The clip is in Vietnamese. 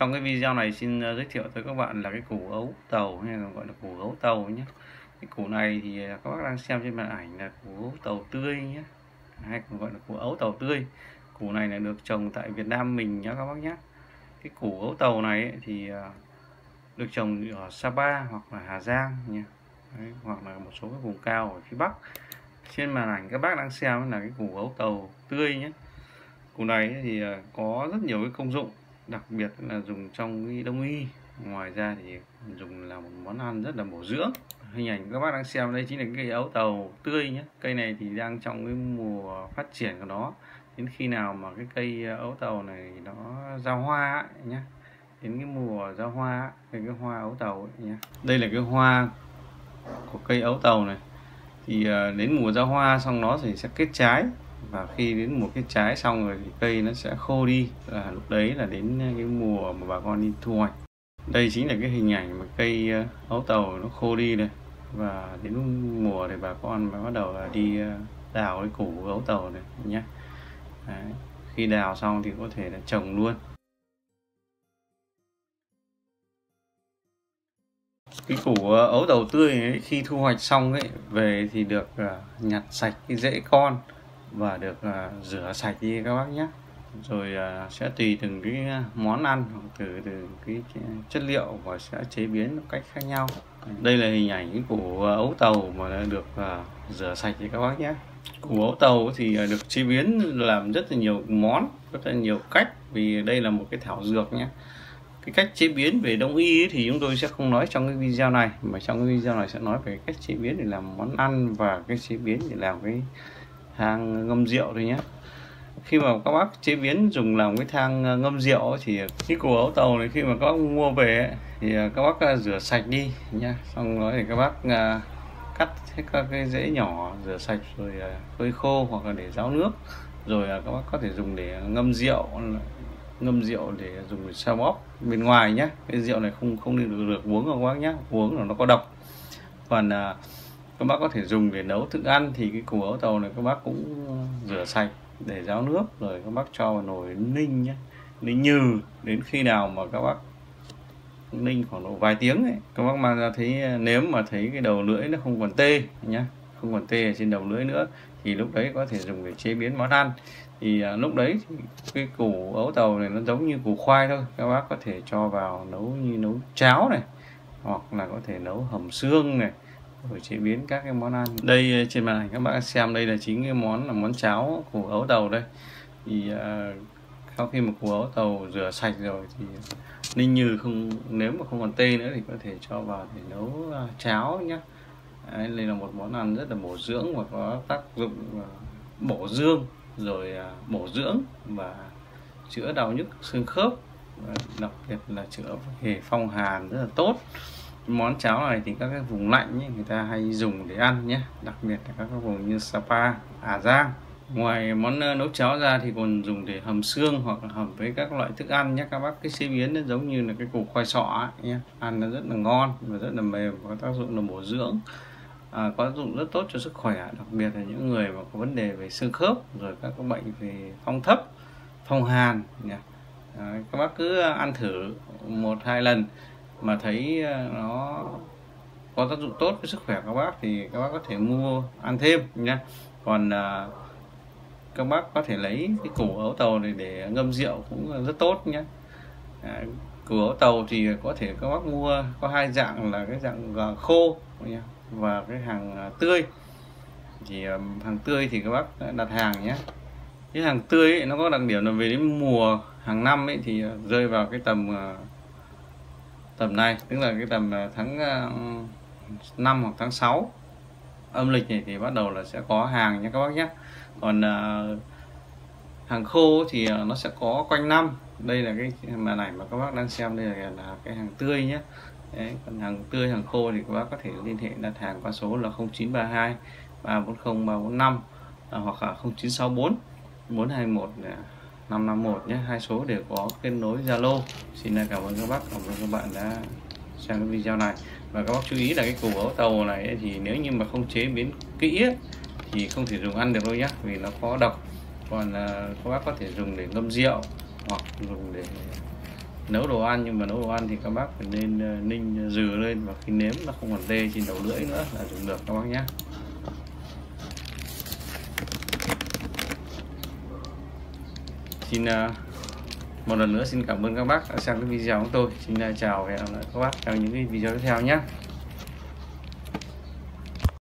Trong cái video này xin giới thiệu tới các bạn là cái củ ấu tàu, hay là gọi là củ ấu tàu nhé. Cái củ này thì các bác đang xem trên màn ảnh là củ ấu tàu tươi nhé, hay còn gọi là củ ấu tàu tươi. Củ này là được trồng tại Việt Nam mình nhé các bác nhé. Cái củ ấu tàu này ấy, thì được trồng ở Sapa hoặc là Hà Giang nhé. Đấy, hoặc là một số cái vùng cao ở phía Bắc. Trên màn ảnh các bác đang xem là cái củ ấu tàu tươi nhé. Củ này thì có rất nhiều cái công dụng, đặc biệt là dùng trong đông y. Ngoài ra thì dùng là một món ăn rất là bổ dưỡng. Hình ảnh các bác đang xem đây chính là cây ấu tàu tươi nhé. Cây này thì đang trong cái mùa phát triển của nó. Đến khi nào mà cái cây ấu tàu này nó ra hoa ấy nhé, đến cái mùa ra hoa ấy, cái hoa ấu tàu ấy nhé. Đây là cái hoa của cây ấu tàu này. Thì đến mùa ra hoa xong nó thì sẽ kết trái, và khi đến mùa kết trái xong rồi thì cây nó sẽ khô đi, là lúc đấy là đến cái mùa mà bà con đi thu hoạch. Đây chính là cái hình ảnh mà cây ấu tàu nó khô đi này, và đến mùa thì bà con mới bắt đầu là đi đào cái củ ấu tàu này nhé. Đấy, khi đào xong thì có thể là trồng luôn. Cái củ ấu tàu tươi ấy, khi thu hoạch xong ấy về thì được nhặt sạch cái rễ con và được rửa sạch đi các bác nhé. Rồi sẽ tùy từng cái món ăn hoặc từ cái chất liệu và sẽ chế biến một cách khác nhau. Đây là hình ảnh cái củ ấu tàu mà đã được rửa sạch thì các bác nhé. Củ ấu tàu thì được chế biến làm rất là nhiều món, rất là nhiều cách, vì đây là một cái thảo dược nhé. Cái cách chế biến về đông y ấy thì chúng tôi sẽ không nói trong cái video này, mà trong cái video này sẽ nói về cách chế biến để làm món ăn và cái chế biến để làm cái thang ngâm rượu thôi nhé. Khi mà các bác chế biến dùng làm cái thang ngâm rượu thì cái củ ấu tàu này khi mà các bác mua về thì các bác rửa sạch đi nhé. Xong đó thì các bác cắt hết các cái rễ nhỏ, rửa sạch rồi phơi khô hoặc là để ráo nước. Rồi các bác có thể dùng để ngâm rượu để dùng để sao bóp bên ngoài nhé. Cái rượu này không nên được uống các bác nhé, uống là nó có độc. Còn các bác có thể dùng để nấu thức ăn thì cái củ ấu tàu này các bác cũng rửa sạch để ráo nước, rồi các bác cho vào nồi ninh nhé, ninh nhừ đến khi nào mà các bác ninh khoảng độ vài tiếng ấy, các bác mang ra thấy nếm mà thấy cái đầu lưỡi nó không còn tê nhé, không còn tê ở trên đầu lưỡi nữa thì lúc đấy có thể dùng để chế biến món ăn. Thì lúc đấy thì cái củ ấu tàu này nó giống như củ khoai thôi, các bác có thể cho vào nấu như nấu cháo này, hoặc là có thể nấu hầm xương này, rồi chế biến các cái món ăn. Đây trên màn ảnh các bạn xem đây là chính cái món là món cháo củ ấu tàu đây. Thì sau khi mà củ ấu tàu rửa sạch rồi thì ninh nhừ không, nếu mà không còn tê nữa thì có thể cho vào để nấu cháo nhé. Đấy, đây là một món ăn rất là bổ dưỡng và có tác dụng bổ dương, rồi bổ dưỡng và chữa đau nhức xương khớp, đặc biệt là chữa về phong hàn rất là tốt. Món cháo này thì các cái vùng lạnh ấy, người ta hay dùng để ăn nhé, đặc biệt là các cái vùng như Sapa, Hà Giang. Ngoài món nấu cháo ra thì còn dùng để hầm xương hoặc là hầm với các loại thức ăn nhé các bác. Cái chế biến nó giống như là cái củ khoai sọ nhé, ăn nó rất là ngon và rất là mềm, có tác dụng là bổ dưỡng, có tác dụng rất tốt cho sức khỏe, đặc biệt là những người mà có vấn đề về xương khớp, rồi các cái bệnh về phong thấp, phong hàn nhé. Đấy, các bác cứ ăn thử 1-2 lần mà thấy nó có tác dụng tốt với sức khỏe các bác thì các bác có thể mua ăn thêm nhé. Còn các bác có thể lấy cái củ ấu tàu này để ngâm rượu cũng rất tốt nhé. Củ ấu tàu thì có thể các bác mua có hai dạng, là cái dạng khô và cái hàng tươi. Thì hàng tươi thì các bác đặt hàng nhé. Cái hàng tươi ấy, nó có đặc điểm là về đến mùa hàng năm ấy thì rơi vào cái tầm này, tức là cái tầm tháng 5 hoặc tháng 6 âm lịch này thì bắt đầu là sẽ có hàng nha các bác nhé. Còn hàng khô thì nó sẽ có quanh năm. Đây là cái màn ảnh mà các bác đang xem, đây là cái hàng tươi nhé. Đấy, còn hàng tươi, hàng khô thì các bác có thể liên hệ đặt hàng qua số là 0932 340 345 hoặc là 0964 421 551 nhé. Hai số đều có kết nối Zalo. Xin cảm ơn các bác, cảm ơn các bạn đã xem cái video này. Và các bác chú ý là cái củ ấu tàu này thì nếu như mà không chế biến kỹ thì không thể dùng ăn được đâu nhé, vì nó có độc. Còn các bác có thể dùng để ngâm rượu hoặc dùng để nấu đồ ăn, nhưng mà nấu đồ ăn thì các bác phải nên ninh dừa lên, và khi nếm nó không còn tê trên đầu lưỡi nữa là dùng được các bác nhé. Xin một lần nữa xin cảm ơn các bác đã xem cái video của tôi. Xin chào và hẹn gặp lại các bác trong những cái video tiếp theo nhé.